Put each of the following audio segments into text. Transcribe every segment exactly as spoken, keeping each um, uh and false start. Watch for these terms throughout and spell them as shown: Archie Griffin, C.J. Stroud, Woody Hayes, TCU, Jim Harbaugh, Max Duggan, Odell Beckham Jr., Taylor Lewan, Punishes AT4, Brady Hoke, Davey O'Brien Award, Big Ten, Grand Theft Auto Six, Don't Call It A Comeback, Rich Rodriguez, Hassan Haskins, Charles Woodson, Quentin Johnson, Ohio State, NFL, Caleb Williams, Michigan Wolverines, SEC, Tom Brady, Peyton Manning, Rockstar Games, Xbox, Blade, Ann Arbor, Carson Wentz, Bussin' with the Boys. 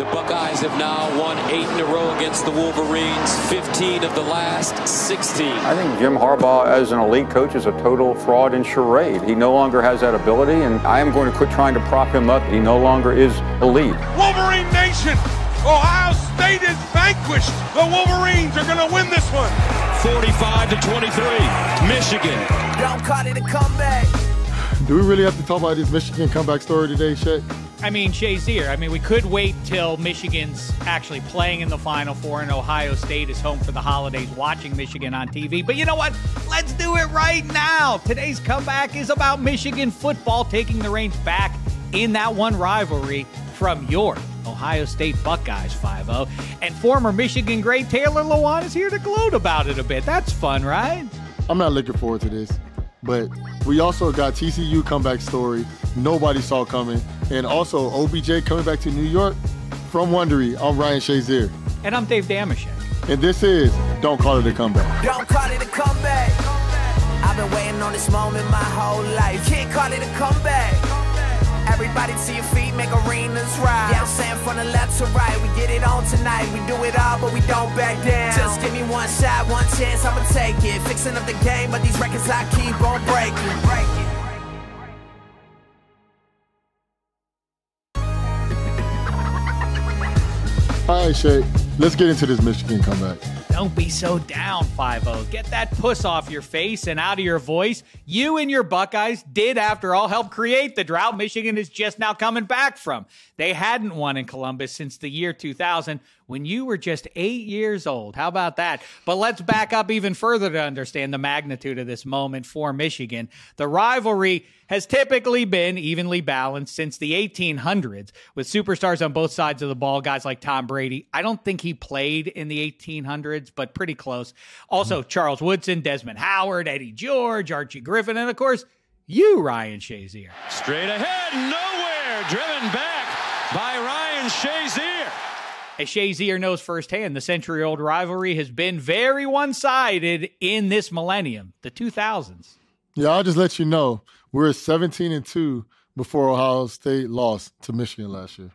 The Buckeyes have now won eight in a row against the Wolverines, fifteen of the last sixteen. I think Jim Harbaugh as an elite coach is a total fraud and charade. He no longer has that ability, and I am going to quit trying to prop him up. He no longer is elite. Wolverine Nation! Ohio State is vanquished. The Wolverines are going to win this one. forty-five to twenty-three, Michigan. Don't call it a comeback. Do we really have to talk about this Michigan comeback story today, Shay? I mean, Shazier. I mean, we could wait till Michigan's actually playing in the Final Four and Ohio State is home for the holidays watching Michigan on T V. But you know what? Let's do it right now. Today's comeback is about Michigan football taking the reins back in that one rivalry from York. Ohio State Buckeyes five oh. And former Michigan great Taylor Lewan is here to gloat about it a bit. That's fun, right? I'm not looking forward to this. But we also got T C U comeback story nobody saw coming. And also O B J coming back to New York from Wondery. I'm Ryan Shazier. And I'm Dave Dameshek. And this is Don't Call It A Comeback. Don't call it a comeback. I've been waiting on this moment my whole life. Can't call it a comeback. Everybody to your feet, make arenas rise. Yeah, I'm saying from the left to right, we get it on tonight. We do it all, but we don't back down. Just give me one shot, one chance, I'ma take it. Fixing up the game, but these records I keep on breaking. Break it. All right, Shay, let's get into this Michigan comeback. Don't be so down, five oh. Get that puss off your face and out of your voice. You and your Buckeyes did, after all, help create the drought Michigan is just now coming back from. They hadn't won in Columbus since the year two thousand, when you were just eight years old. How about that? But let's back up even further to understand the magnitude of this moment for Michigan. The rivalry has typically been evenly balanced since the eighteen hundreds, with superstars on both sides of the ball, guys like Tom Brady. I don't think he played in the eighteen hundreds, but pretty close. Also, Charles Woodson, Desmond Howard, Eddie George, Archie Griffin, and of course, you, Ryan Shazier. Straight ahead, nowhere, driven back by Ryan Shazier. As Shazier knows firsthand, the century-old rivalry has been very one-sided in this millennium, the two thousands. Yeah, I'll just let you know, we were seventeen and two before Ohio State lost to Michigan last year.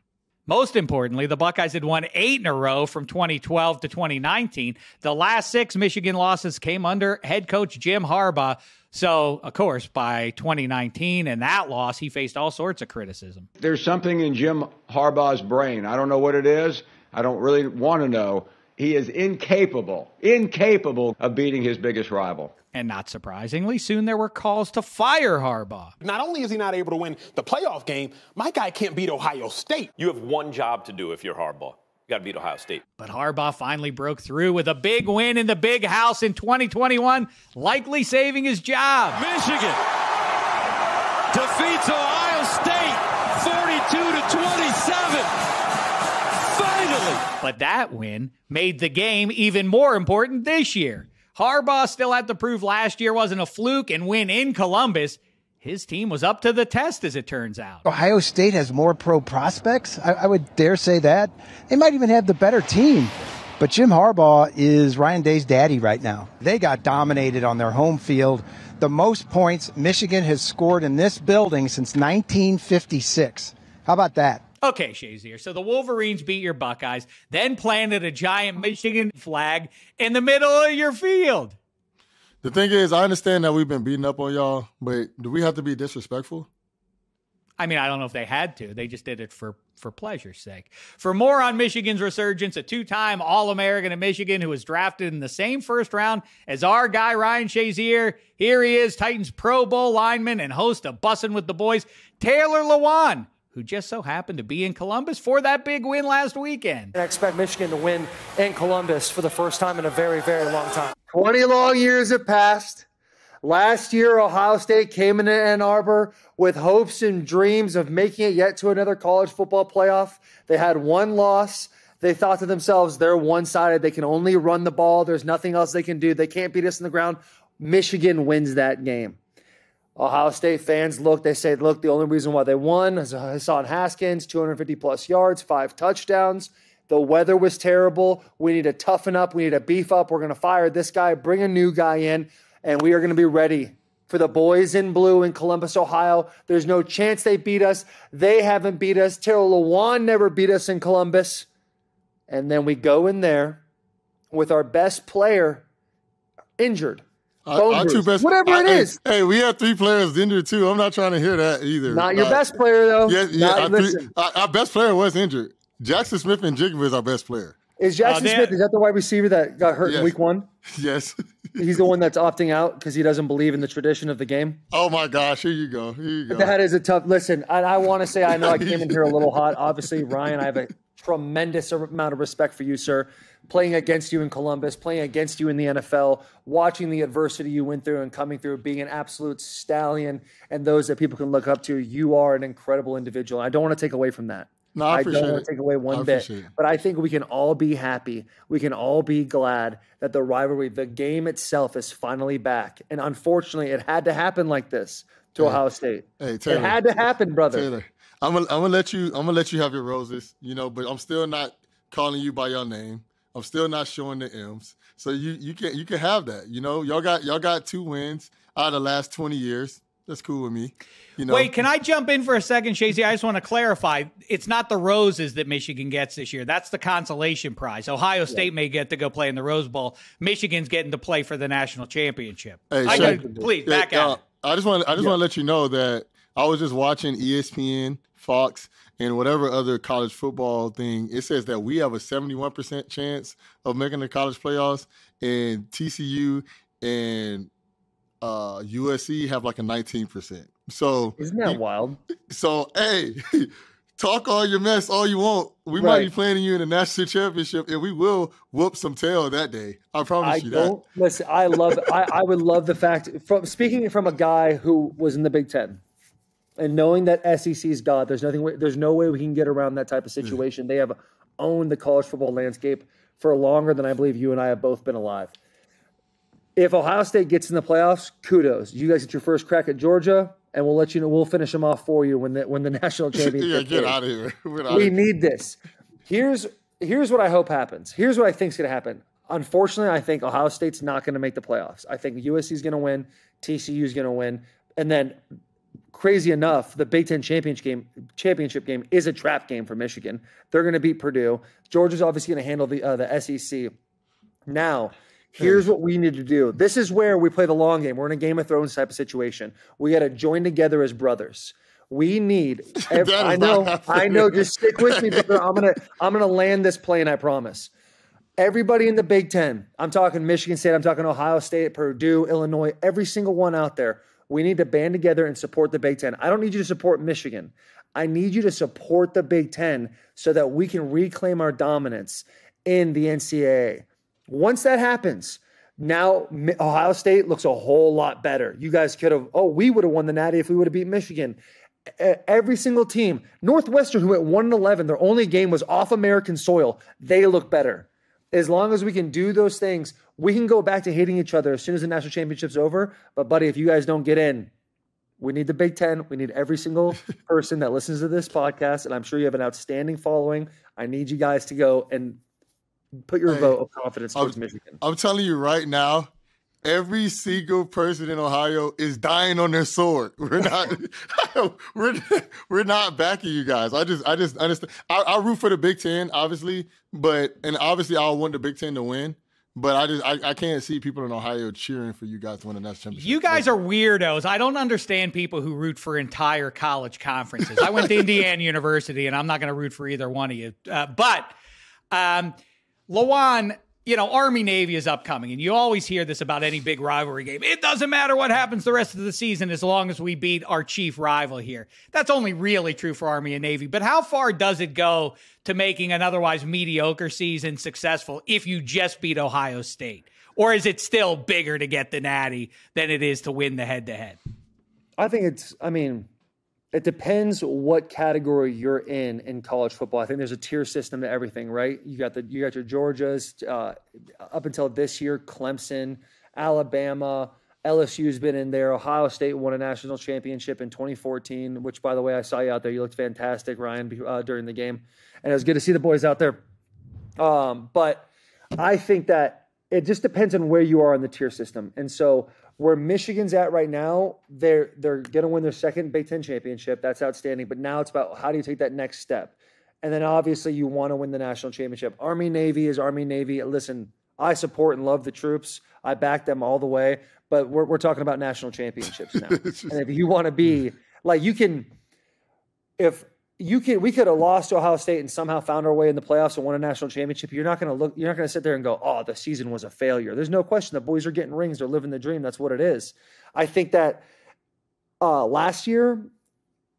Most importantly, the Buckeyes had won eight in a row from twenty twelve to twenty nineteen. The last six Michigan losses came under head coach Jim Harbaugh. So, of course, by twenty nineteen and that loss, he faced all sorts of criticism. There's something in Jim Harbaugh's brain. I don't know what it is. I don't really want to know. He is incapable, incapable of beating his biggest rival. And not surprisingly, soon there were calls to fire Harbaugh. Not only is he not able to win the playoff game, my guy can't beat Ohio State. You have one job to do if you're Harbaugh. You got to beat Ohio State. But Harbaugh finally broke through with a big win in the big house in twenty twenty-one, likely saving his job. Michigan defeats Ohio State forty-two to twenty-seven. But that win made the game even more important this year. Harbaugh still had to prove last year wasn't a fluke and win in Columbus. His team was up to the test, as it turns out. Ohio State has more pro prospects. I, I would dare say that. They might even have the better team. But Jim Harbaugh is Ryan Day's daddy right now. They got dominated on their home field. The most points Michigan has scored in this building since nineteen fifty-six. How about that? Okay, Shazier, so the Wolverines beat your Buckeyes, then planted a giant Michigan flag in the middle of your field. The thing is, I understand that we've been beating up on y'all, but do we have to be disrespectful? I mean, I don't know if they had to. They just did it for, for pleasure's sake. For more on Michigan's resurgence, a two-time All-American in Michigan who was drafted in the same first round as our guy, Ryan Shazier, here he is, Titans Pro Bowl lineman and host of Bussin' with the Boys, Taylor Lewan, who just so happened to be in Columbus for that big win last weekend. I expect Michigan to win in Columbus for the first time in a very, very long time. twenty long years have passed. Last year, Ohio State came into Ann Arbor with hopes and dreams of making it yet to another college football playoff. They had one loss. They thought to themselves, they're one-sided. They can only run the ball. There's nothing else they can do. They can't beat us in the ground. Michigan wins that game. Ohio State fans look, they say, look, the only reason why they won is Hassan Haskins, two hundred fifty plus yards, five touchdowns. The weather was terrible. We need to toughen up. We need to beef up. We're going to fire this guy, bring a new guy in, and we are going to be ready for the boys in blue in Columbus, Ohio. There's no chance they beat us. They haven't beat us. Terrell Lewan never beat us in Columbus. And then we go in there with our best player injured. Our, our two best, whatever I, it is. Hey, hey, we have three players injured too. I'm not trying to hear that either. Not your uh, best player though. Yeah, yeah. Not, our, listen. Three, our, our best player was injured. Jackson Smith and Jigba is our best player. Is Jackson uh, Smith, is that the wide receiver that got hurt yes. in week one? Yes. He's the one that's opting out because he doesn't believe in the tradition of the game. Oh, my gosh. Here you go. Here you go. That is a tough – listen, I, I want to say I know I came in here a little hot. Obviously, Ryan, I have a tremendous amount of respect for you, sir. Playing against you in Columbus, playing against you in the N F L, watching the adversity you went through and coming through, being an absolute stallion and those that people can look up to. You are an incredible individual. I don't want to take away from that. No, I, I don't want to take away one bit, it. But I think we can all be happy. We can all be glad that the rivalry, the game itself is finally back. And unfortunately, it had to happen like this to hey, Ohio State. Hey, Taylor, it had to happen, brother. Taylor, I'm gonna, I'm gonna let you, I'm gonna let you have your roses, you know, but I'm still not calling you by your name. I'm still not showing the M's. So you, you can, you can have that, you know, y'all got, y'all got two wins out of the last twenty years. That's cool with me. You know? Wait, can I jump in for a second, Shazier? I just want to clarify. It's not the roses that Michigan gets this year. That's the consolation prize. Ohio State yeah. may get to go play in the Rose Bowl. Michigan's getting to play for the national championship. Hey, I Shay, gotta, please, back hey, out. Uh, I just want to, I just yeah. want to let you know that I was just watching E S P N, Fox, and whatever other college football thing. It says that we have a seventy-one percent chance of making the college playoffs, and T C U and Uh, U S C have like a nineteen percent. So isn't that wild? So hey, talk all your mess all you want. We right. might be playing you in the national championship, and we will whoop some tail that day. I promise I you don't, that. Listen, I love. I, I would love the fact from speaking from a guy who was in the Big Ten, and knowing that S E C's God, there's nothing. There's no way we can get around that type of situation. Yeah. They have owned the college football landscape for longer than I believe you and I have both been alive. If Ohio State gets in the playoffs, kudos. You guys get your first crack at Georgia, and we'll let you know. We'll finish them off for you when the when the national championship. yeah, get out of here. Out we of need here. this. Here's here's what I hope happens. Here's what I think's going to happen. Unfortunately, I think Ohio State's not going to make the playoffs. I think U S C's going to win, T C U's going to win, and then crazy enough, the Big Ten championship game championship game is a trap game for Michigan. They're going to beat Purdue. Georgia's obviously going to handle the uh, the S E C. Now. Here's what we need to do. This is where we play the long game. We're in a Game of Thrones type of situation. We got to join together as brothers. We need. Every, I know. I know. Just stick with me, brother. I'm gonna. I'm gonna land this plane. I promise. Everybody in the Big Ten. I'm talking Michigan State. I'm talking Ohio State, Purdue, Illinois. Every single one out there. We need to band together and support the Big Ten. I don't need you to support Michigan. I need you to support the Big Ten so that we can reclaim our dominance in the N C double A. Once that happens, now Ohio State looks a whole lot better. You guys could have, oh, we would have won the Natty if we would have beat Michigan. Every single team, Northwestern, who at one and eleven, their only game was off American soil. They look better. As long as we can do those things, we can go back to hating each other as soon as the national championship's over. But, buddy, if you guys don't get in, we need the Big Ten. We need every single person that listens to this podcast, and I'm sure you have an outstanding following. I need you guys to go and put your hey, vote of confidence towards I'm, Michigan. I'm telling you right now, every single person in Ohio is dying on their sword. We're not, we're, we're not backing you guys. I just, I just understand. I, I root for the Big Ten, obviously, but and obviously I want the Big Ten to win. But I just I, I can't see people in Ohio cheering for you guys to win the national championship. You guys are weirdos. I don't understand people who root for entire college conferences. I went to Indiana University, and I'm not going to root for either one of you. Uh, but. Um, Lewan, you know, Army-Navy is upcoming, and you always hear this about any big rivalry game. It doesn't matter what happens the rest of the season as long as we beat our chief rival here. That's only really true for Army and Navy, but how far does it go to making an otherwise mediocre season successful if you just beat Ohio State? Or is it still bigger to get the Natty than it is to win the head-to-head? I think it's, I mean... It depends what category you're in in college football. I think there's a tier system to everything, right? You got the you got your Georgias uh, up until this year, Clemson, Alabama, L S U's been in there. Ohio State won a national championship in twenty fourteen, which, by the way, I saw you out there. You looked fantastic, Ryan, uh, during the game, and it was good to see the boys out there. Um, but I think that it just depends on where you are in the tier system, and so Where Michigan's at right now, they're they're going to win their second Big Ten championship. That's outstanding. But now it's about how do you take that next step? And then obviously you want to win the national championship. Army, Navy is Army, Navy. Listen, I support and love the troops. I back them all the way. But we're we're talking about national championships now. And if you want to be like you can, if you can, we could have lost to Ohio State and somehow found our way in the playoffs and won a national championship. You're not going to look. You're not going to sit there and go, "Oh, the season was a failure." There's no question. The boys are getting rings. They're living the dream. That's what it is. I think that uh, last year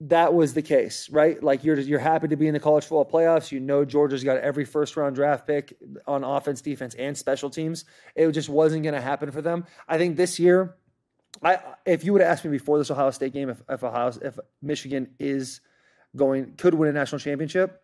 that was the case, right? Like you're you're happy to be in the college football playoffs. You know, Georgia's got every first round draft pick on offense, defense, and special teams. It just wasn't going to happen for them. I think this year, I if you would have asked me before this Ohio State game if if Ohio if Michigan is going could win a national championship,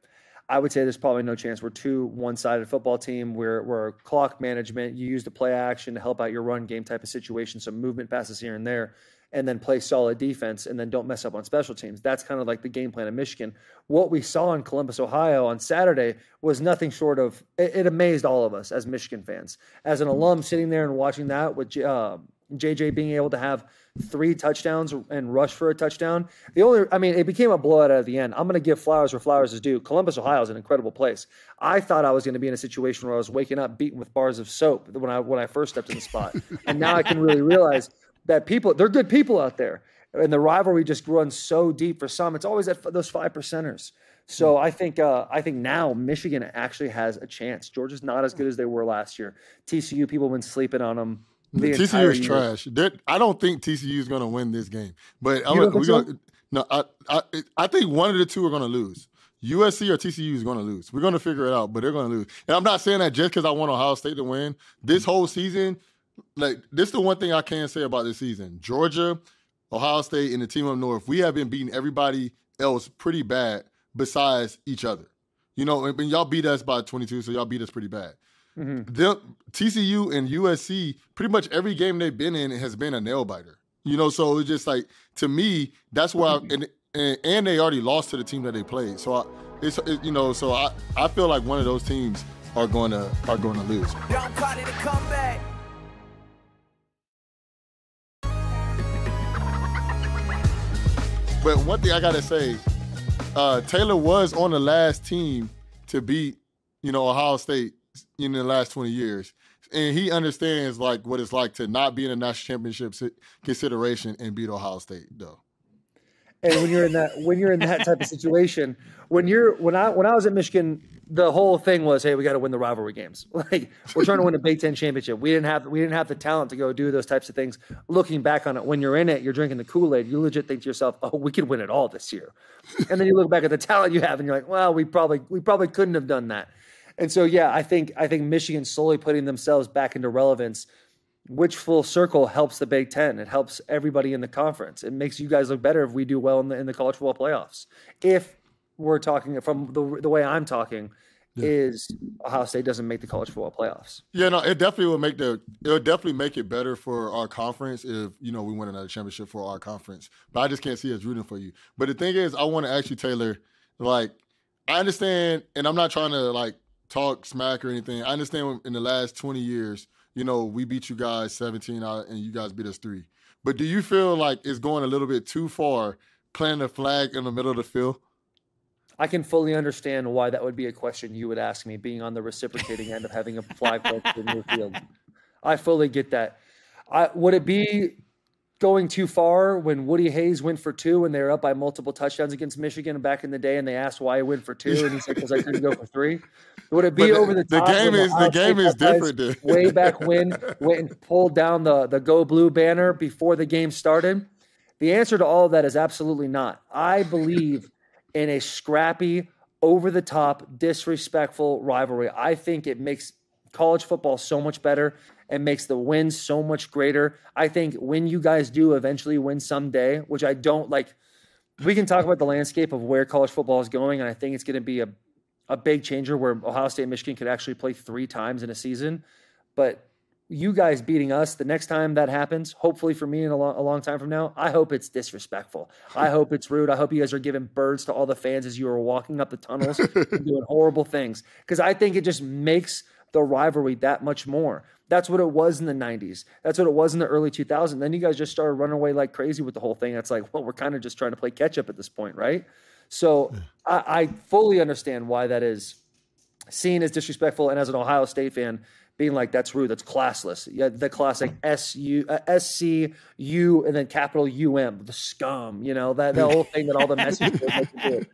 I would say there's probably no chance. We're too one-sided football team. We're we're clock management. You use the play action to help out your run game type of situation, some movement passes here and there, and then play solid defense and then don't mess up on special teams. That's kind of like the game plan of Michigan. What we saw in Columbus, Ohio on Saturday was nothing short of it, it amazed all of us as Michigan fans. As an alum sitting there and watching that with uh, J J being able to have three touchdowns and rush for a touchdown. The only, I mean, it became a blowout at the end. I'm going to give flowers where flowers is due. Columbus, Ohio is an incredible place. I thought I was going to be in a situation where I was waking up beaten with bars of soap when I, when I first stepped in the spot. And now I can really realize that people, they're good people out there. And the rivalry just runs so deep for some. It's always at those five percenters. So I think uh, I think now Michigan actually has a chance. Georgia's not as good as they were last year. T C U, people have been sleeping on them. The T C U is trash. They're, I don't think T C U is going to win this game. But I, we so? gonna, no, I, I, I think one of the two are going to lose. U S C or T C U is going to lose. We're going to figure it out, but they're going to lose. And I'm not saying that just because I want Ohio State to win. This whole season, like this is the one thing I can say about this season. Georgia, Ohio State, and the team up north, we have been beating everybody else pretty bad besides each other. You know, and y'all beat us by twenty-two, so y'all beat us pretty bad. Mm-hmm. The, T C U and U S C, pretty much every game they've been in has been a nail biter. You know, so it's just like, to me, that's why, I, and, and and they already lost to the team that they played. So, I, it's it, you know, so I, I feel like one of those teams are going to are going to lose. Don't call it a comeback. But one thing I got to say, uh, Taylor was on the last team to beat, you know, Ohio State in the last twenty years, and he understands like what it's like to not be in a national championship consideration and beat Ohio State though. And when you're in that when you're in that type of situation, when you're when I when I was at Michigan, the whole thing was, hey, we got to win the rivalry games. Like we're trying to win a Big Ten championship. We didn't have we didn't have the talent to go do those types of things. Looking back on it, when you're in it, you're drinking the Kool-Aid. You legit think to yourself, oh, we could win it all this year. And then you look back at the talent you have, and you're like, well, we probably we probably couldn't have done that. And so, yeah, I think I think Michigan's slowly putting themselves back into relevance, which full circle helps the Big Ten. It helps everybody in the conference. It makes you guys look better if we do well in the in the college football playoffs. If we're talking from the the way I'm talking, yeah. is Ohio State doesn't make the college football playoffs. Yeah, no, it definitely will make the it'll definitely make it better for our conference if you know we win another championship for our conference. But I just can't see us rooting for you. But the thing is, I want to ask you, Taylor. Like, I understand, and I'm not trying to like. talk smack or anything. I understand in the last twenty years, you know, we beat you guys seventeen out and you guys beat us three. But do you feel like it's going a little bit too far planting a flag in the middle of the field? I can fully understand why that would be a question you would ask me, being on the reciprocating end of having a flag planted in your field. I fully get that. I, would it be going too far when Woody Hayes went for two and they were up by multiple touchdowns against Michigan back in the day, and they asked why he went for two, and he said, because I couldn't go for three? Would it be but over the, the top? Game is, the game is different, dude. Way back when, went and pulled down the, the Go Blue banner before the game started? The answer to all of that is absolutely not. I believe in a scrappy, over-the-top, disrespectful rivalry. I think it makes college football so much better. It makes the wins so much greater. I think when you guys do eventually win someday, which I don't like, we can talk about the landscape of where college football is going, and I think it's going to be a, a big changer where Ohio State and Michigan could actually play three times in a season. But you guys beating us, the next time that happens, hopefully for me in a long, a long time from now, I hope it's disrespectful. I hope it's rude. I hope you guys are giving birds to all the fans as you are walking up the tunnels and doing horrible things. Because I think it just makes – the rivalry that much more. That's what it was in the nineties. That's what it was in the early two thousands. Then you guys just started running away like crazy with the whole thing. It's like, well, we're kind of just trying to play catch up at this point, right? So I, I fully understand why that is seen as disrespectful. And as an Ohio State fan, being like, that's rude, that's classless. Yeah, the classic S U, uh, S C U, and then capital U M, the scum, you know, that, that whole thing that all the messages like to do.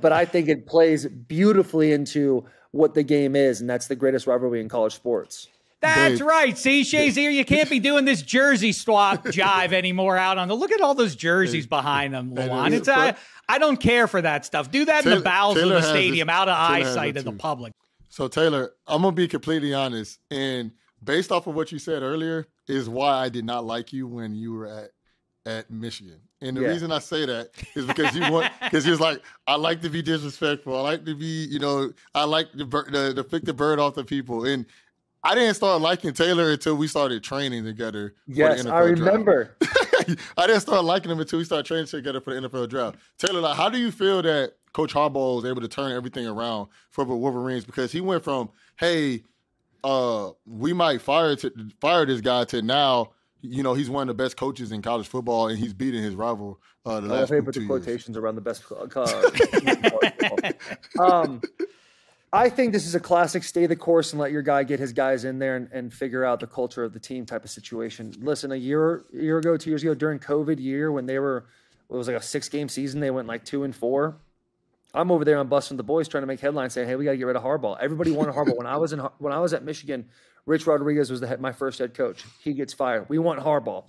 But I think it plays beautifully into what the game is, and that's the greatest rivalry in college sports. That's Dave. Right. See, Shazier, you can't be doing this jersey swap jive anymore out on the – look at all those jerseys Dave. Behind them, Lewan. It's, I, I don't care for that stuff. Do that Taylor, in the bowels Taylor of the stadium, it, out of Taylor eyesight of the public. So, Taylor, I'm going to be completely honest, and based off of what you said earlier is why I did not like you when you were at at Michigan. And the yeah. reason I say that is because you want, because you're like, I like to be disrespectful. I like to be, you know, I like to, to, to pick the bird off the people. And I didn't start liking Taylor until we started training together. Yes, for the N F L I remember. I didn't start liking him until we started training together for the N F L draft. Taylor, like, how do you feel that Coach Harbaugh was able to turn everything around for the Wolverines? Because he went from, hey, uh, we might fire to, fire this guy to now, you know, he's one of the best coaches in college football, and he's beating his rival uh, the last two years. I the quotations around the best uh, um I think this is a classic stay the course and let your guy get his guys in there and, and figure out the culture of the team type of situation. Listen, a year year ago, two years ago, during COVID year when they were, it was like a six-game season, they went like two and four. I'm over there on Bussin' with the Boys trying to make headlines saying, hey, we got to get rid of Harbaugh. Everybody wanted Harbaugh. When I was in when I was at Michigan, Rich Rodriguez was the head, my first head coach. He gets fired. We want Harbaugh.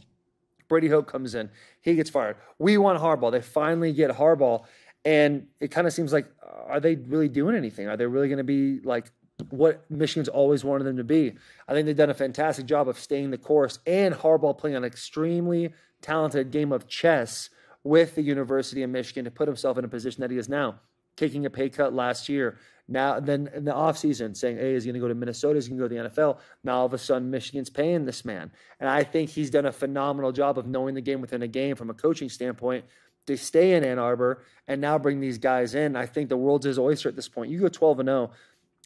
Brady Hoke comes in. He gets fired. We want Harbaugh. They finally get Harbaugh. And it kind of seems like, are they really doing anything? Are they really going to be like what Michigan's always wanted them to be? I think they've done a fantastic job of staying the course, and Harbaugh playing an extremely talented game of chess with the University of Michigan to put himself in a position that he is now, taking a pay cut last year. Now, then in the offseason, saying, hey, he's going to go to Minnesota, he's going to go to the N F L. Now, all of a sudden, Michigan's paying this man. And I think he's done a phenomenal job of knowing the game within a game from a coaching standpoint to stay in Ann Arbor and now bring these guys in. I think the world's his oyster at this point. You go twelve and oh.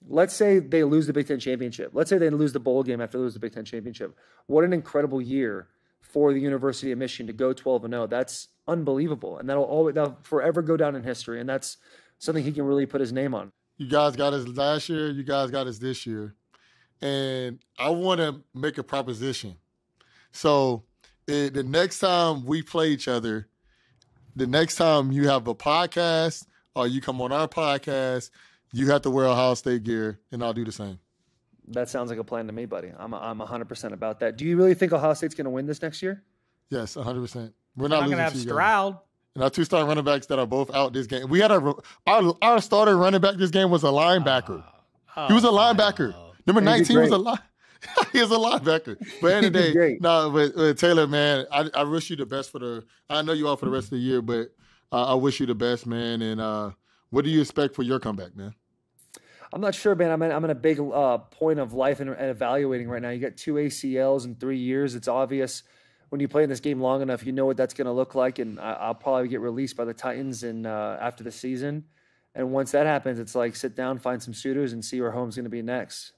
Let's say they lose the Big Ten championship. Let's say they lose the bowl game after they lose the Big Ten championship. What an incredible year for the University of Michigan to go twelve and oh. That's unbelievable. And that'll always, that'll forever go down in history. And that's something he can really put his name on. You guys got us last year. You guys got us this year. And I want to make a proposition. So it, the next time we play each other, the next time you have a podcast or you come on our podcast, you have to wear Ohio State gear, and I'll do the same. That sounds like a plan to me, buddy. I'm I'm one hundred percent about that. Do you really think Ohio State's going to win this next year? Yes, one hundred percent. We're not, not going to have Stroud. Guys. And our two-star running backs that are both out this game. We had a, our our starter running back this game was a linebacker. Oh, he was a linebacker. Oh, Number nineteen was a li- he was a linebacker. But any day, no, but, but Taylor, man, I, I wish you the best for the – I know you all for the rest of the year, but uh, I wish you the best, man. And uh, what do you expect for your comeback, man? I'm not sure, man. I'm in, I'm in a big uh, point of life and, and evaluating right now. You got two A C Ls in three years. It's obvious. When you play in this game long enough, you know what that's going to look like, and I, I'll probably get released by the Titans in, uh, after the season. And once that happens, it's like sit down, find some suitors, and see where home's going to be next.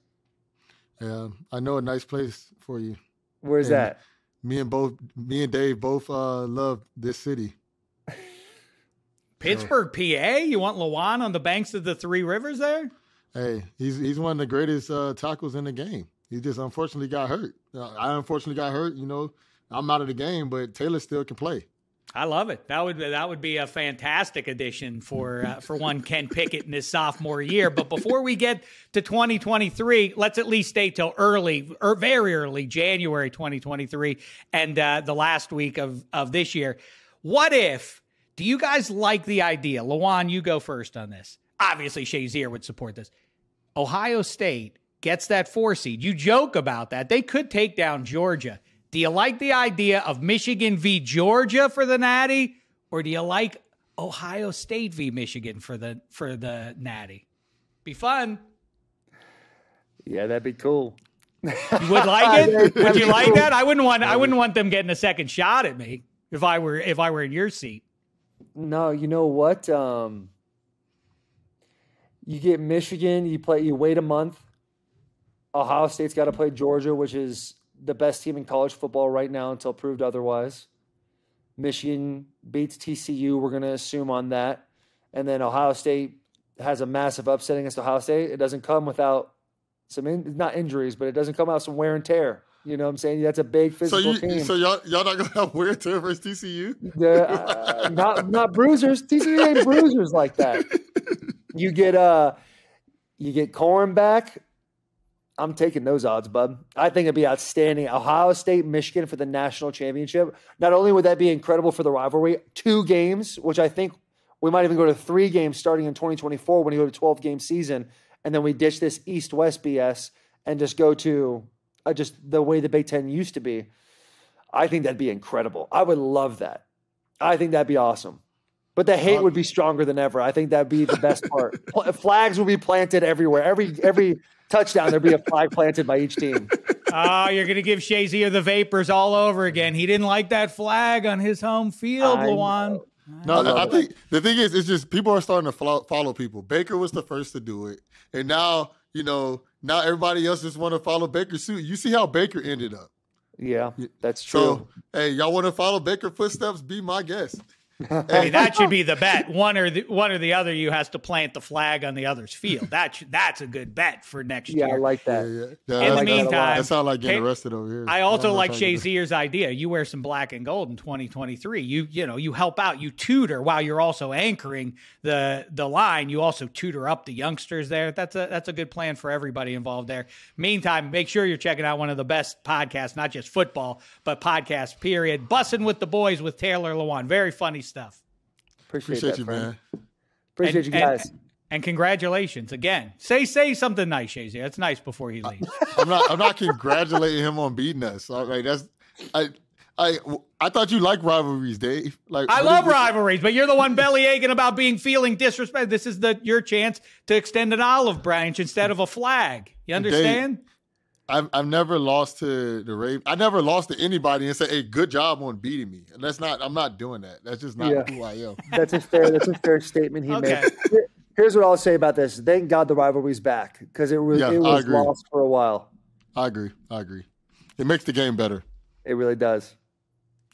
Yeah, I know a nice place for you. Where's and that? Me and both, me and Dave both uh, love this city. Pittsburgh, so. P A. You want Lewan on the banks of the Three Rivers there? Hey, he's he's one of the greatest uh, tackles in the game. He just unfortunately got hurt. I unfortunately got hurt, you know. I'm out of the game, but Taylor still can play. I love it. That would that would be a fantastic addition for uh, for one Ken Pickett in his sophomore year. But before we get to twenty twenty-three, let's at least stay till early or very early January twenty twenty-three and uh, the last week of of this year. What if? Do you guys like the idea? Lewan, you go first on this. Obviously, Shazier would support this. Ohio State gets that four seed. You joke about that. They could take down Georgia. Do you like the idea of Michigan v. Georgia for the Natty, or do you like Ohio State v. Michigan for the for the Natty? Be fun. Yeah, that'd be cool. You would like it? Would you like cool. that? I wouldn't want. I wouldn't want them getting a second shot at me if I were if I were in your seat. No, you know what? Um, you get Michigan. You play. You wait a month. Ohio State's got to play Georgia, which is the best team in college football right now until proved otherwise. Michigan beats T C U. We're going to assume on that. And then Ohio State has a massive upset against Ohio State. It doesn't come without some, in, not injuries, but it doesn't come out some wear and tear. You know what I'm saying? That's a big physical so you, team. So y'all, y'all not going to have wear and tear versus T C U? The, uh, not, not bruisers. T C U ain't bruisers like that. You get, uh, you get Corn back. I'm taking those odds, bub. I think it'd be outstanding. Ohio State, Michigan for the national championship. Not only would that be incredible for the rivalry, two games, which I think we might even go to three games starting in twenty twenty-four when you go to twelve-game season, and then we ditch this East-West B S and just go to uh, just the way the Big Ten used to be. I think that'd be incredible. I would love that. I think that'd be awesome. But the hate would be stronger than ever. I think that'd be the best part. Flags would be planted everywhere. Every every touchdown, there'd be a flag planted by each team. Oh, you're going to give Shazier the vapors all over again. He didn't like that flag on his home field, Lewan. No, I, I think it. The thing is, it's just people are starting to follow, follow people. Baker was the first to do it. And now, you know, now everybody else just want to follow Baker's suit. You see how Baker ended up. Yeah, that's true. So, hey, y'all want to follow Baker's footsteps? Be my guest. Hey, that should be the bet. One or the one or the other, you has to plant the flag on the other's field. That should, that's a good bet for next yeah, year. Yeah, I like that. Yeah, yeah. Yeah, in I the like meantime, that sounds like getting hey, arrested over here. I also I like Shazier's idea. You wear some black and gold in twenty twenty-three. You you know you help out. You tutor while you're also anchoring the the line. You also tutor up the youngsters there. That's a that's a good plan for everybody involved there. Meantime, make sure you're checking out one of the best podcasts, not just football, but podcast period. Bussin' with the Boys with Taylor Lewan. Very funny stuff. Appreciate, Appreciate that, you, friend. man. Appreciate and, you guys. And, and congratulations again. Say say something nice, Shazier. That's nice before he leaves. I, I'm not I'm not congratulating him on beating us. All right, that's I I I thought you liked rivalries, Dave. Like I love rivalries, but you're the one belly aching about being feeling disrespect. This is the your chance to extend an olive branch instead of a flag. You understand? Dave, I've I've never lost to the Ravens. I never lost to anybody and say, "Hey, good job on beating me." And that's not. I'm not doing that. That's just not yeah. who I am. That's a fair. That's a fair statement he okay. made. Here's what I'll say about this. Thank God the rivalry's back because it was yeah, it was lost for a while. I agree. I agree. It makes the game better. It really does.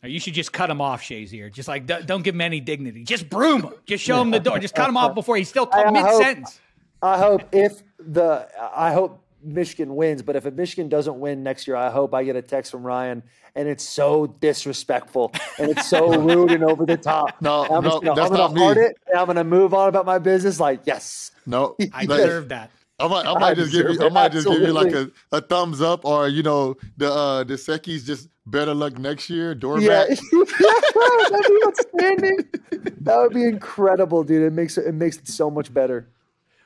You should just cut him off, Shazier. Just like don't give him any dignity. Just broom him. Just show him the door. Just cut him off before he's still mid sentence. I hope if the I hope. Michigan wins, but if a Michigan doesn't win next year, I hope I get a text from Ryan and it's so disrespectful and it's so rude and over the top. No, I'm no, gonna, that's I'm not gonna me. It, I'm gonna move on about my business. Like, yes, no, I deserve that. I might, I might I just give you, I might absolutely. just give you like a, a thumbs up, or you know, the uh, the Seki's just better luck next year. Doormat. Yeah. That'd be outstanding. That would be incredible, dude. It makes it, it makes it so much better.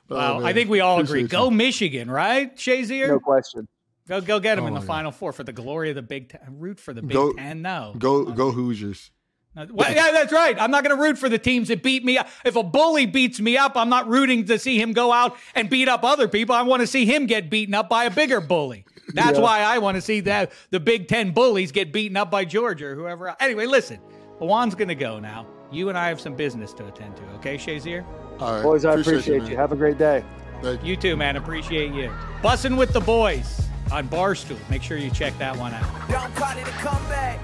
Wow, oh, I think we all Appreciate agree. You. Go Michigan, right, Shazier? No question. Go go get them oh, in the God. Final Four for the glory of the Big Ten. Root for the Big go, Ten, no. Go go Hoosiers. No, well, yeah, that's right. I'm not going to root for the teams that beat me up. If a bully beats me up, I'm not rooting to see him go out and beat up other people. I want to see him get beaten up by a bigger bully. That's yeah. why I want to see that the Big Ten bullies get beaten up by Georgia or whoever else. Anyway, listen, Lewan's going to go now. You and I have some business to attend to, okay, Shazier? All right. Boys, I appreciate, appreciate you, you. Have a great day. Thank you. You too, man. Appreciate you. Bussin' with the Boys on Barstool. Make sure you check that one out. Don't call it a comeback.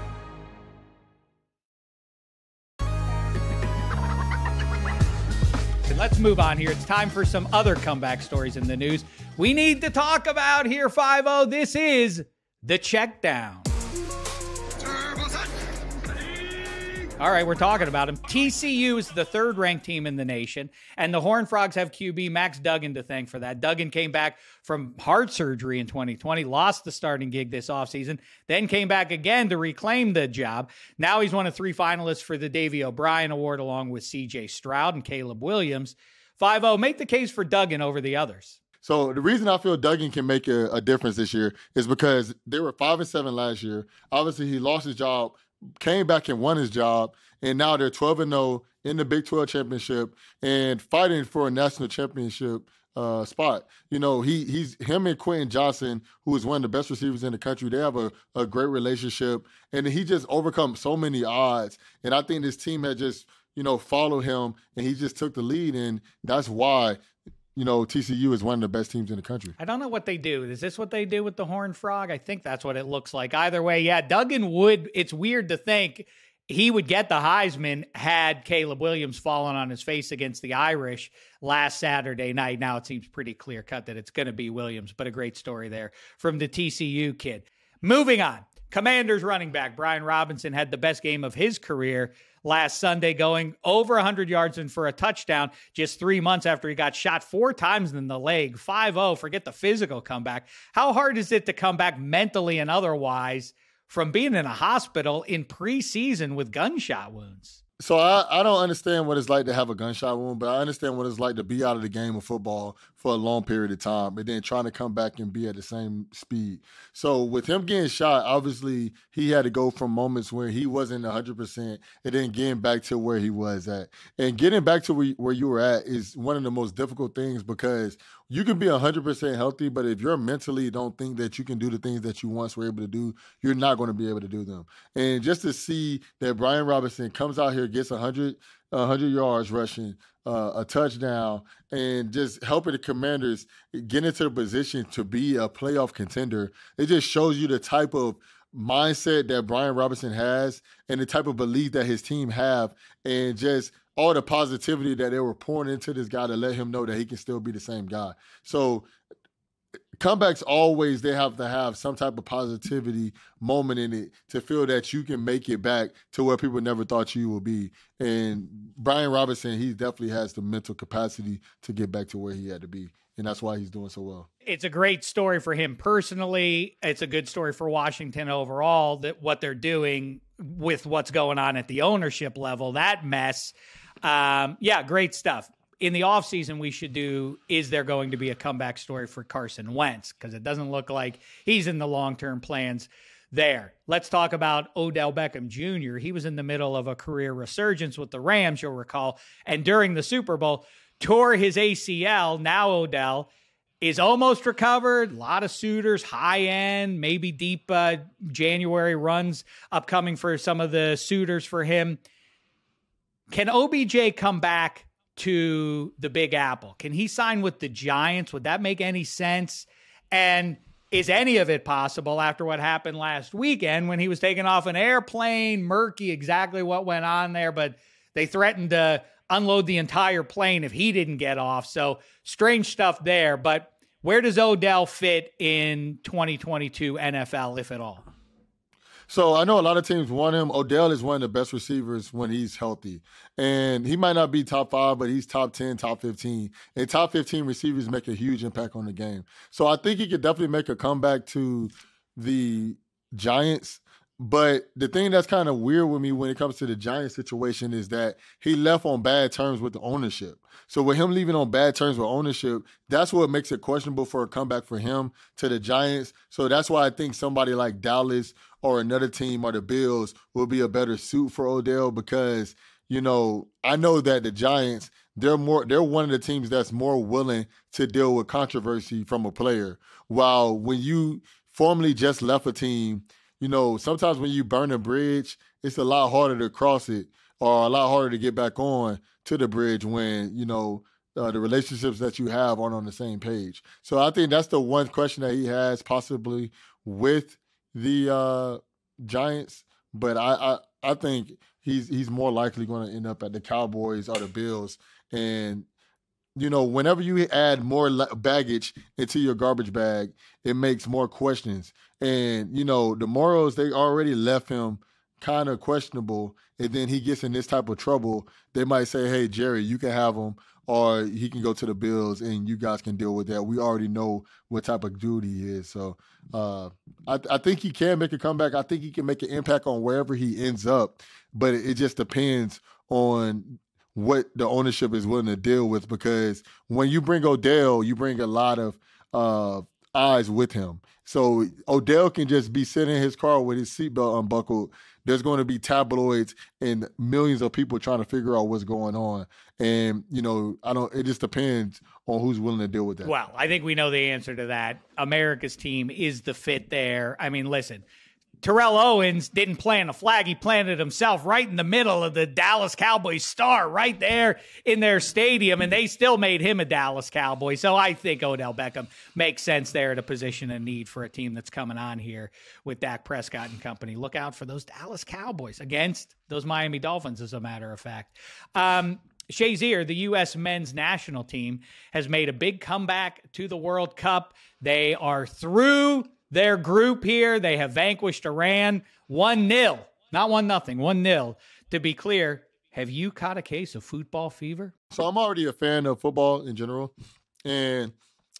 And let's move on here. It's time for some other comeback stories in the news. We need to talk about here, five oh. This is the check down. All right, we're talking about him. T C U is the third-ranked team in the nation, and the Horned Frogs have Q B Max Duggan to thank for that. Duggan came back from heart surgery in twenty twenty, lost the starting gig this offseason, then came back again to reclaim the job. Now he's one of three finalists for the Davey O'Brien Award, along with C J. Stroud and Caleb Williams. five oh, make the case for Duggan over the others. So the reason I feel Duggan can make a, a difference this year is because they were five and seven last year. Obviously, he lost his job, came back and won his job, and now they're twelve and oh in the Big twelve championship and fighting for a national championship uh, spot. You know, he he's him and Quentin Johnson, who is one of the best receivers in the country, they have a, a great relationship, and he just overcome so many odds. And I think this team had just, you know, followed him, and he just took the lead, and that's why you know, T C U is one of the best teams in the country. I don't know what they do. Is this what they do with the Horned Frog? I think that's what it looks like. Either way, yeah, Duggan would, it's weird to think he would get the Heisman had Caleb Williams fallen on his face against the Irish last Saturday night. Now it seems pretty clear cut that it's going to be Williams, but a great story there from the T C U kid. Moving on. Commanders running back Brian Robinson had the best game of his career last Sunday, going over one hundred yards and for a touchdown just three months after he got shot four times in the leg. five oh, forget the physical comeback. How hard is it to come back mentally and otherwise from being in a hospital in preseason with gunshot wounds? So I, I don't understand what it's like to have a gunshot wound, but I understand what it's like to be out of the game of football for a long period of time and then trying to come back and be at the same speed. So with him getting shot, obviously he had to go from moments where he wasn't one hundred percent and then getting back to where he was at. And getting back to where, where you were at is one of the most difficult things, because you can be one hundred percent healthy, but if you're mentally don't think that you can do the things that you once were able to do, you're not going to be able to do them. And just to see that Brian Robinson comes out here, gets one hundred, one hundred yards rushing, uh, a touchdown, and just helping the Commanders get into a position to be a playoff contender, it just shows you the type of mindset that Brian Robinson has and the type of belief that his team have, and just all the positivity that they were pouring into this guy to let him know that he can still be the same guy. So comebacks always, they have to have some type of positivity moment in it to feel that you can make it back to where people never thought you would be. And Brian Robinson, he definitely has the mental capacity to get back to where he had to be. And that's why he's doing so well. It's a great story for him personally. It's a good story for Washington overall, that what they're doing with what's going on at the ownership level, that mess. Um, yeah, great stuff. In the offseason, we should do, is there going to be a comeback story for Carson Wentz? Because it doesn't look like he's in the long-term plans there. Let's talk about Odell Beckham Junior He was in the middle of a career resurgence with the Rams, you'll recall, and during the Super Bowl, tore his A C L. Now Odell is almost recovered. A lot of suitors, high end, maybe deep uh, January runs upcoming for some of the suitors for him. Can O B J come back to the Big Apple? Can he sign with the Giants? Would that make any sense? And is any of it possible after what happened last weekend when he was taken off an airplane? Murky exactly what went on there, but they threatened to unload the entire plane if he didn't get off. So strange stuff there. But where does Odell fit in twenty twenty-two N F L, if at all? So I know a lot of teams want him. Odell is one of the best receivers when he's healthy. And he might not be top five, but he's top ten, top fifteen. And top fifteen receivers make a huge impact on the game. So I think he could definitely make a comeback to the Giants. But the thing that's kind of weird with me when it comes to the Giants situation is that he left on bad terms with the ownership. So with him leaving on bad terms with ownership, that's what makes it questionable for a comeback for him to the Giants. So that's why I think somebody like Dallas or another team or the Bills will be a better suit for Odell, because, you know, I know that the Giants, they're more, they're one of the teams that's more willing to deal with controversy from a player. While when you formerly just left a team, you know, sometimes when you burn a bridge, it's a lot harder to cross it or a lot harder to get back on to the bridge when, you know, uh, the relationships that you have aren't on the same page. So I think that's the one question that he has possibly with the uh, Giants. But I, I, I think he's he's more likely going to end up at the Cowboys or the Bills. And, you know, whenever you add more baggage into your garbage bag, it makes more questions. And, you know, the morals, they already left him kind of questionable. And then he gets in this type of trouble. They might say, hey, Jerry, you can have him, or he can go to the Bills and you guys can deal with that. We already know what type of dude he is. So uh, I, I think he can make a comeback. I think he can make an impact on wherever he ends up. But it, it just depends on what the ownership is willing to deal with, because when you bring Odell, you bring a lot of uh, eyes with him. So Odell can just be sitting in his car with his seatbelt unbuckled. There's going to be tabloids and millions of people trying to figure out what's going on. And, you know, I don't, it just depends on who's willing to deal with that. Well, I think we know the answer to that. America's team is the fit there. I mean, listen, Terrell Owens didn't plant a flag. He planted himself right in the middle of the Dallas Cowboys star right there in their stadium, and they still made him a Dallas Cowboy. So I think Odell Beckham makes sense there at a position of need for a team that's coming on here with Dak Prescott and company. Look out for those Dallas Cowboys against those Miami Dolphins, as a matter of fact. Um, Shazier, the U S men's national team, has made a big comeback to the World Cup. They are through their group here. They have vanquished Iran one nil. Not one nothing, one nil. To be clear, have you caught a case of football fever? So I'm already a fan of football in general, and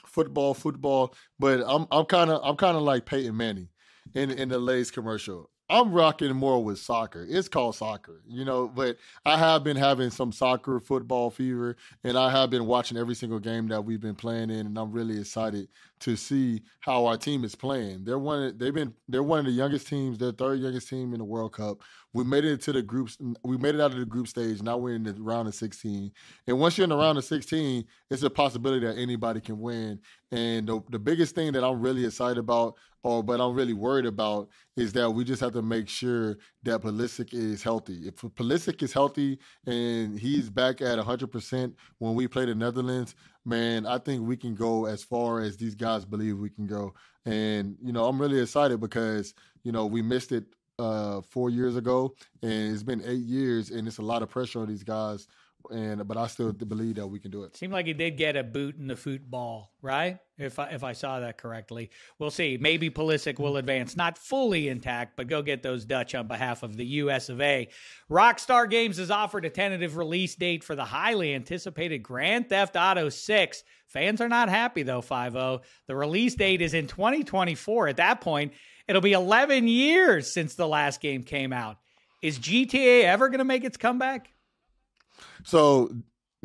football, football. But I'm I'm kind of I'm kind of like Peyton Manning in in the Lay's commercial. I'm rocking more with soccer. It's called soccer, you know, but I have been having some soccer football fever, and I have been watching every single game that we've been playing in, and I'm really excited to see how our team is playing. They're one of, they've been they're one of the youngest teams, their third youngest team in the World Cup. We made it to the groups, we made it out of the group stage. Now we're in the round of sixteen. And once you're in the round of sixteen, it's a possibility that anybody can win. And the, the biggest thing that I'm really excited about, or but I'm really worried about, is that we just have to make sure that Pulisic is healthy. If Pulisic is healthy and he's back at one hundred percent when we play the Netherlands, man, I think we can go as far as these guys believe we can go. And, you know, I'm really excited because, you know, we missed it uh, four years ago, and it's been eight years, and it's a lot of pressure on these guys. And but I still believe that we can do it. Seemed like he did get a boot in the football, right? If I if I saw that correctly. We'll see. Maybe Pulisic will advance. Not fully intact, but go get those Dutch on behalf of the U S of A. Rockstar Games has offered a tentative release date for the highly anticipated Grand Theft Auto Six. Fans are not happy, though, five oh. The release date is in twenty twenty-four. At that point, it'll be eleven years since the last game came out. Is G T A ever going to make its comeback? So,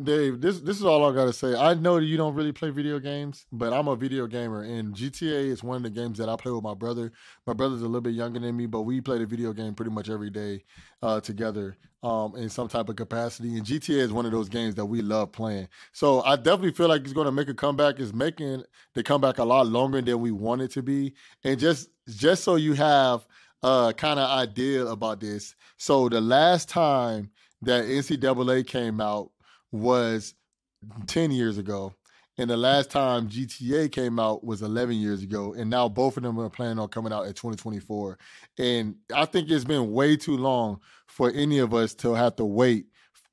Dave, this this is all I gotta say. I know that you don't really play video games, but I'm a video gamer, and G T A is one of the games that I play with my brother. My brother's a little bit younger than me, but we play the video game pretty much every day uh, together um, in some type of capacity. And G T A is one of those games that we love playing. So I definitely feel like it's gonna make a comeback. It's making the comeback a lot longer than we want it to be, and just just so you have a kind of idea about this. So the last time that N C double A came out was ten years ago, and the last time G T A came out was eleven years ago, and now both of them are planning on coming out at twenty twenty-four. And I think it's been way too long for any of us to have to wait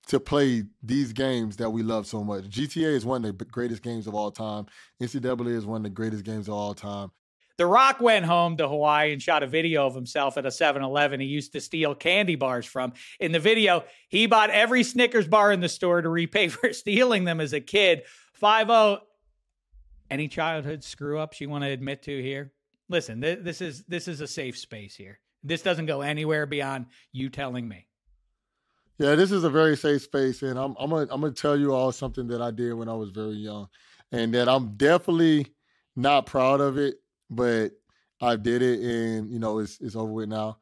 to play these games that we love so much. G T A is one of the greatest games of all time. N C double A is one of the greatest games of all time. The Rock went home to Hawaii and shot a video of himself at a seven eleven he used to steal candy bars from. In the video, he bought every Snickers bar in the store to repay for stealing them as a kid. five oh, any childhood screw-ups you want to admit to here? Listen, th this is this is a safe space here. This doesn't go anywhere beyond you telling me. Yeah, this is a very safe space, and I'm I'm gonna, I'm gonna tell you all something that I did when I was very young, and that I'm definitely not proud of it. But I did it, and, you know, it's it's over with now.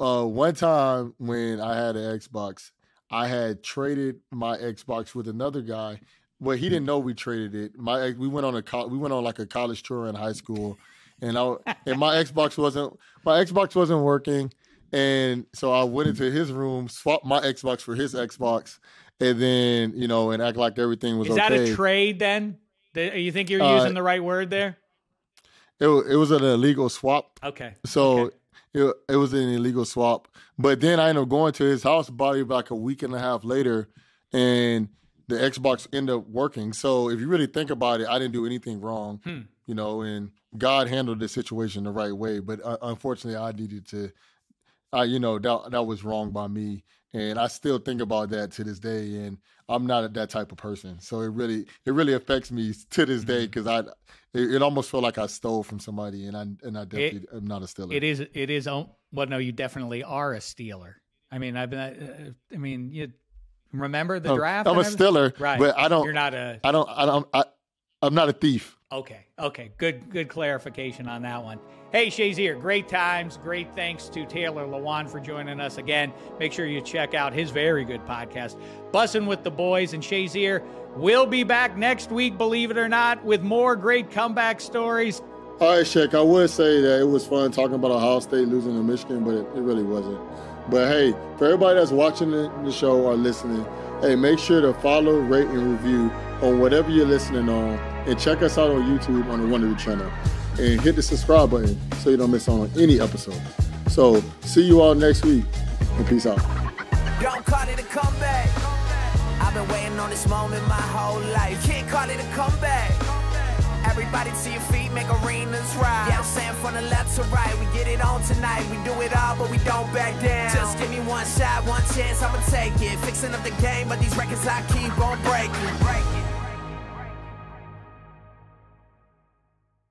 Uh, one time when I had an Xbox, I had traded my Xbox with another guy. Well, he didn't know we traded it. My we went on a we went on like a college tour in high school, and I and my Xbox wasn't my Xbox wasn't working, and so I went into his room, swapped my Xbox for his Xbox, and then, you know, and act like everything was okay. Is that a trade then? You think you're using uh, the right word there? It it was an illegal swap. Okay. So okay. It, it was an illegal swap. But then I ended up going to his house probably like a week and a half later, and the Xbox ended up working. So if you really think about it, I didn't do anything wrong, hmm. you know, and God handled the situation the right way. But uh, unfortunately, I needed to, I, you know, that, that was wrong by me. And I still think about that to this day, and I'm not that type of person. So it really, it really affects me to this day, because I, it, it almost felt like I stole from somebody, and I and I definitely it, am not a stealer. It is, it is. Well, no, you definitely are a stealer. I mean, I've been, uh, I mean, you remember the draft? I'm a stealer, right? But I don't. You're not a. I don't. I don't. I, I'm not a thief. Okay. Okay. Good. Good clarification on that one. Hey, Shazier, great times. Great thanks to Taylor Lewan for joining us again. Make sure you check out his very good podcast, Bussin' with the Boys. And Shazier will be back next week, believe it or not, with more great comeback stories. All right, Shaq, I would say that it was fun talking about Ohio State losing to Michigan, but it, it really wasn't. But, hey, for everybody that's watching the, the show or listening, hey, make sure to follow, rate, and review on whatever you're listening on, and check us out on YouTube on the Wondery channel, and hit the subscribe button so you don't miss out on any episode. So, see you all next week, and peace out. Don't call it a comeback. I've been waiting on this moment my whole life. Can't call it a comeback. Everybody to your feet, make arenas rise. Yeah, I'm saying from the left to right, we get it on tonight. We do it all, but we don't back down. Just give me one shot, one chance, I'ma take it. Fixing up the game, but these records I keep on breaking.